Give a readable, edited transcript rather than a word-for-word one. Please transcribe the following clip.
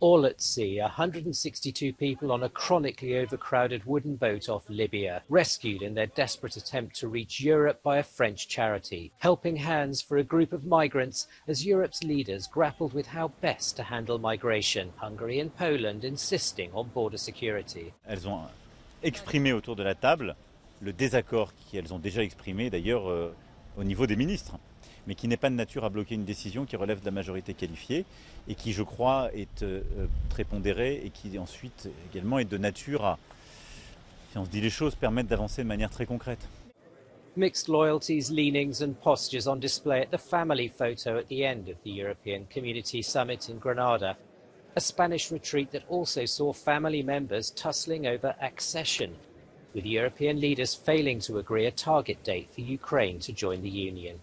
All at sea, 162 people on a chronically overcrowded wooden boat off Libya, rescued in their desperate attempt to reach Europe by a French charity. Helping hands for a group of migrants as Europe's leaders grappled with how best to handle migration, Hungary and Poland insisting on border security. Elles ont exprimé autour de la table le désaccord qu'elles ont déjà exprimé d'ailleurs au niveau des ministres, mais qui n'est pas de nature à bloquer une décision qui relève de la majorité qualifiée et qui, je crois, est très pondérée et qui ensuite également est de nature à, si on se dit les choses, permettre d'avancer de manière très concrète. Mixed loyalties, leanings and postures on display at the family photo at the end of the European Community Summit in Granada, a Spanish retreat that also saw family members tussling over accession, with European leaders failing to agree a target date for Ukraine to join the Union.